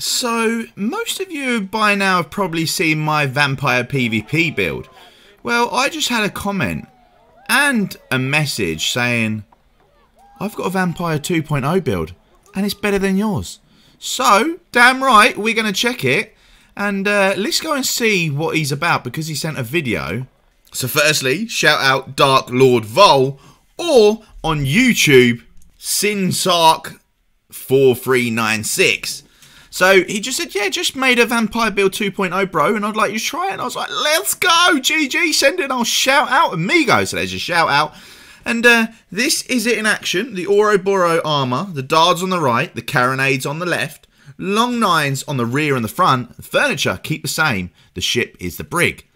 So, most of you by now have probably seen my vampire PvP build. Well, I just had a comment and a message saying, I've got a vampire 2.0 build and it's better than yours. So, damn right, we're going to check it. And let's go and see what he's about, because he sent a video. So firstly, shout out Dark Lord Vol, or on YouTube, SinSark4396. So he just said, yeah, just made a vampire build 2.0, bro, and I'd like you to try it. And I was like, let's go, GG, send it, I'll shout out, amigo. So there's your shout out. And this is it in action. The Ouroboros armor, the Dards on the right, the carronades on the left, long nines on the rear and the front, the furniture keep the same, the ship is the brig.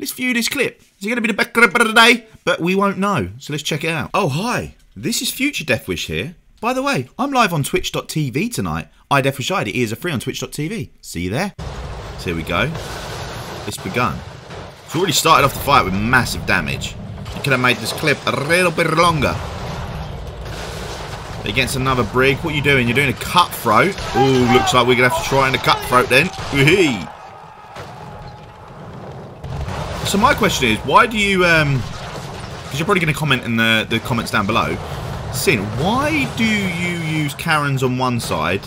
Let's view this clip. Is it going to be the best clip of the day? But we won't know, so let's check it out. Oh, hi. This is Future Deathwish here. By the way, I'm live on twitch.tv tonight. iDeathwishID, ears are free on twitch.tv. See you there. So here we go. It's begun. It's already started off the fight with massive damage. I could have made this clip a little bit longer. Against another brig. What are you doing? You're doing a cutthroat. Ooh, looks like we're going to have to try and a cutthroat then. Woohoo! So my question is, why do you, because you're probably going to comment in the comments down below, Sin, why do you use Karens on one side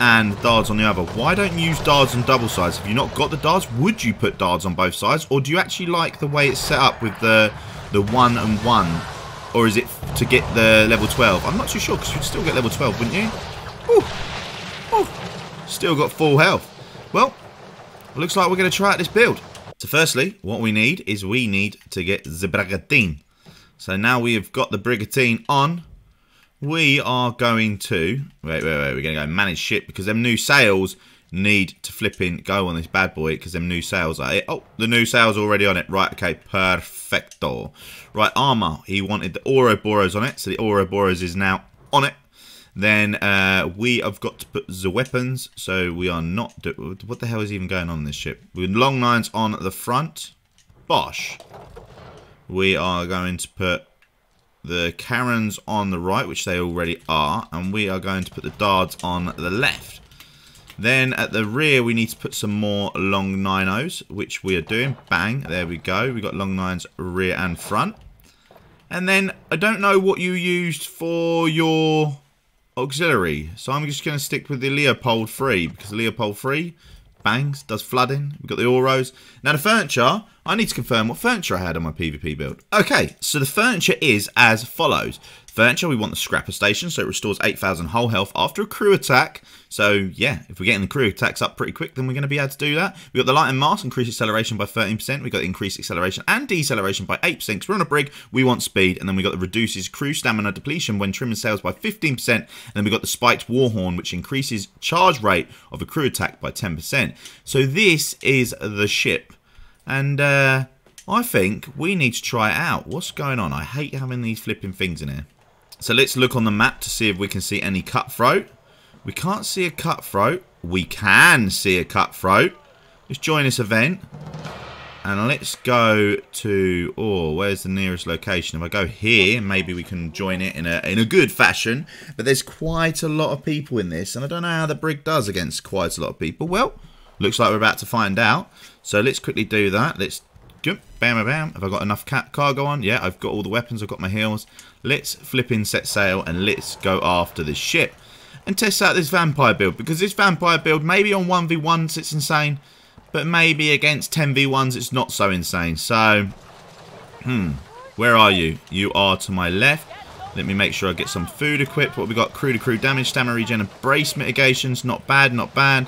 and Dards on the other? Why don't you use Dards on double sides? Have you not got the Dards? Would you put Dards on both sides? Or do you actually like the way it's set up with the one and one? Or is it to get the level 12? I'm not too sure, because you'd still get level 12, wouldn't you? Ooh. Ooh. Still got full health. Well, it looks like we're going to try out this build. So firstly, what we need is we need to get the brigantine. So now we have got the brigantine on. We are going to... Wait. We're going to go manage ship, because them new sails need to flipping go on this bad boy, because them new sails are it. Oh, the new sails already on it. Right, okay, perfecto. Right, armor. He wanted the Ouroboros on it, so the Ouroboros is now on it. Then we have got to put the weapons, so we are not... What the hell is even going on in this ship? With long nines on the front. Bosh. We are going to put the Karens on the right, which they already are, and we are going to put the Dards on the left. Then at the rear we need to put some more long 9-0s, which we are doing. Bang, there we go. We got long 9s rear and front. And then I don't know what you used for your auxiliary, so I'm just going to stick with the Leopold 3, because Leopold 3 bangs, does flooding. We've got the Auros. Now the furniture, I need to confirm what furniture I had on my PvP build. Okay, so the furniture is as follows. Furniture, we want the Scrapper Station, so it restores 8,000 whole health after a crew attack. So, yeah, if we're getting the crew attacks up pretty quick, then we're going to be able to do that. We've got the Light and Mast, increased acceleration by 13%. We've got the increased acceleration and deceleration by 8%, because we're on a brig, we want speed. And then we've got the reduces crew stamina depletion when trimming sails by 15%. And then we've got the Spiked Warhorn, which increases charge rate of a crew attack by 10%. So this is the ship. And, I think we need to try it out. What's going on? I hate having these flipping things in here. So let's look on the map to see if we can see any cutthroat. We can't see a cutthroat. We can see a cutthroat. Let's join this event. And let's go to... Oh, where's the nearest location? If I go here, maybe we can join it in a good fashion. But there's quite a lot of people in this. And I don't know how the brig does against quite a lot of people. Well, looks like we're about to find out. So let's quickly do that. Let's... Bam, bam, bam. Have I got enough cargo on? Yeah, I've got all the weapons. I've got my heels. Let's flip in, set sail, and let's go after this ship and test out this vampire build, because this vampire build, maybe on 1v1s it's insane, but maybe against 10v1s it's not so insane. So, where are you? You are to my left. Let me make sure I get some food equipped. What have we got? Crew to crew damage, stamina regen, and brace mitigations. Not bad, not bad.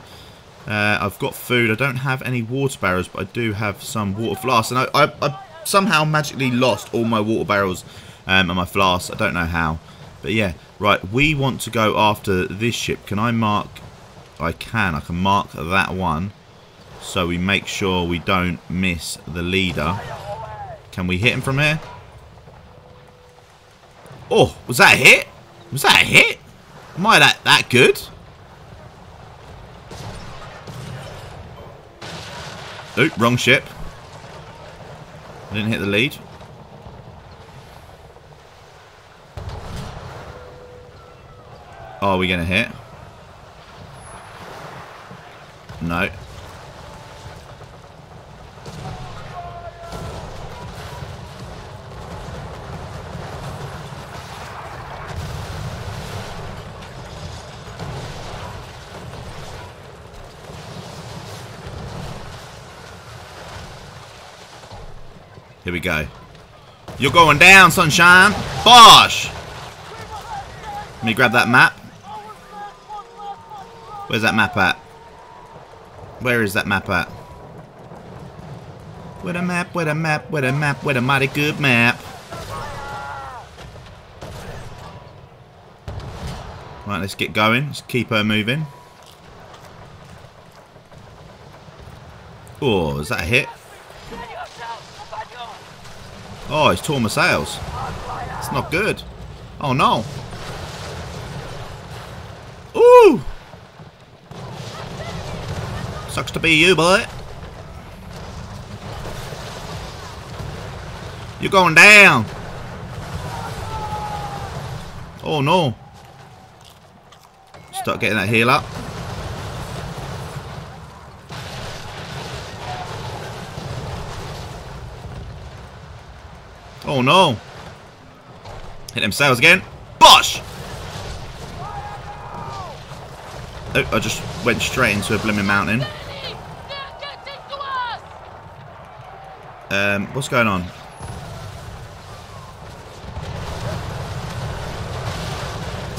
I've got food. I don't have any water barrels, but I do have some water flasks. And I somehow magically lost all my water barrels and my flasks. I don't know how. But yeah, right. We want to go after this ship. Can I mark? I can. I can mark that one. So we make sure we don't miss the leader. Can we hit him from here? Oh, was that a hit? Was that a hit? Am I that good? Oop, wrong ship. I didn't hit the lead. Oh, are we going to hit? No. Here we go. You're going down, sunshine. Bosh! Let me grab that map. Where's that map at? Where is that map at? With a map, with a map, with a map, with a mighty good map. Right, let's get going. Let's keep her moving. Oh, is that a hit? Oh, he's torn my sails. It's not good. Oh no. Ooh! Sucks to be you, boy. You're going down. Oh no. Start getting that heal up. Oh no! Hit them sails again. Bosh! Oh, I just went straight into a blooming mountain. What's going on?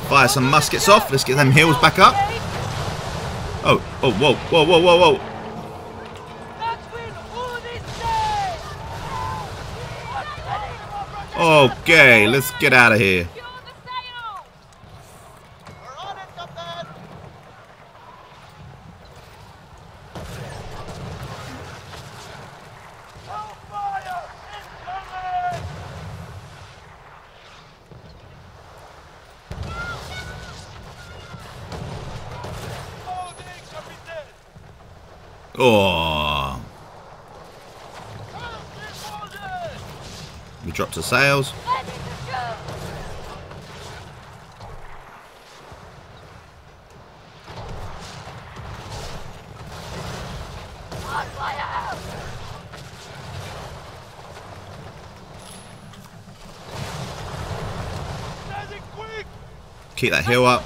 Fire some muskets off. Let's get them heels back up. Oh! Oh! Whoa! Whoa! Whoa! Whoa! Whoa! Okay, let's get out of here. Oh. We dropped the sails. Keep that heel up.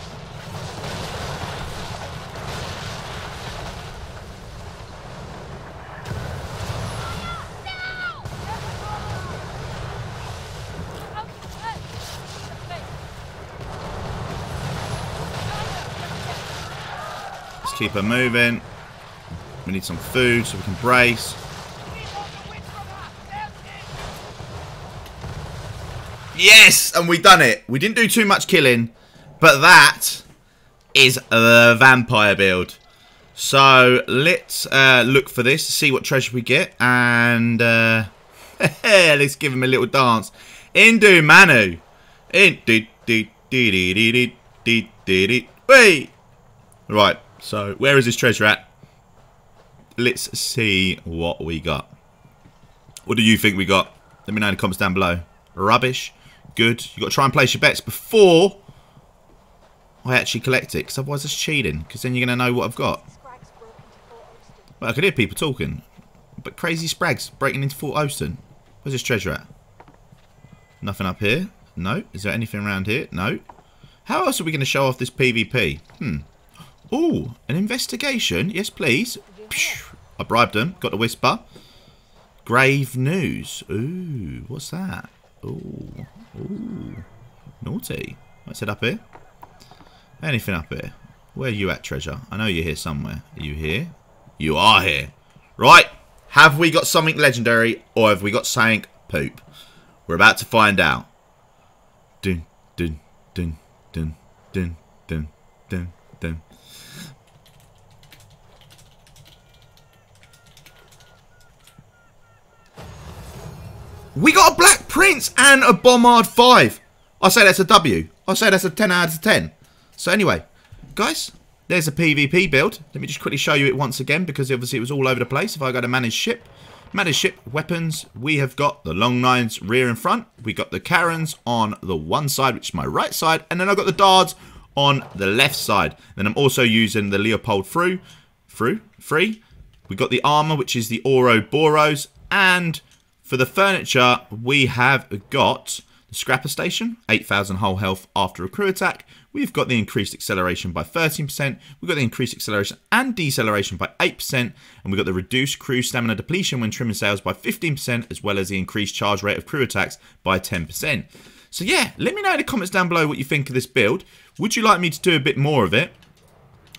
Let's keep her moving. We need some food so we can brace. Yes, and we done it. We didn't do too much killing. But that is the vampire build. So let's look for this, see what treasure we get, and let's give him a little dance. Indu Manu. Wait. Right, so where is this treasure at? Let's see what we got. What do you think we got? Let me know in the comments down below. Rubbish. Good. You've got to try and place your bets before I actually collect it, because otherwise it's cheating, because then you're going to know what I've got. Well, I could hear people talking, but crazy Sprags breaking into Fort Oston. Where's this treasure at? Nothing up here? No. Is there anything around here? No. How else are we going to show off this PvP? Ooh, an investigation? Yes, please. Psh, I bribed them. Got the whisper. Grave news. Ooh, what's that? Ooh, ooh. Naughty. What's it up here? Anything up here? Where are you at, treasure? I know you're here somewhere. Are you here? You are here. Right. Have we got something legendary, or have we got something poop? We're about to find out. Dun, dun, dun, dun, dun, dun, dun, dun. We got a Black Prince and a Bombard 5. I say that's a W. I say that's a 10 out of 10. So anyway, guys, there's a PvP build. Let me just quickly show you it once again, because obviously it was all over the place. If I go to manage ship, weapons, we have got the long nines rear and front. We got the carrons on the one side, which is my right side. And then I've got the dards on the left side. Then I'm also using the Leopold 3 free. We got the armor, which is the Ouroboros, and for the furniture, we have got the Scrapper Station, 8,000 whole health after a crew attack. We've got the increased acceleration by 13%. We've got the increased acceleration and deceleration by 8%. And we've got the reduced crew stamina depletion when trimming sails by 15%, as well as the increased charge rate of crew attacks by 10%. So yeah, let me know in the comments down below what you think of this build. Would you like me to do a bit more of it?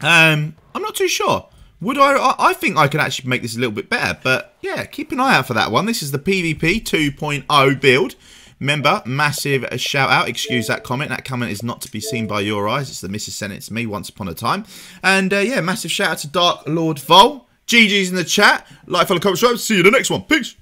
I'm not too sure. Would I think I could actually make this a little bit better. But yeah, keep an eye out for that one. This is the PvP 2.0 build. Remember, massive shout out, excuse that comment. That comment is not to be seen by your eyes. It's the missus sent it to me once upon a time. And yeah, massive shout out to Dark Lord Vol. GG's in the chat. Like, follow, comment, subscribe. See you in the next one. Peace.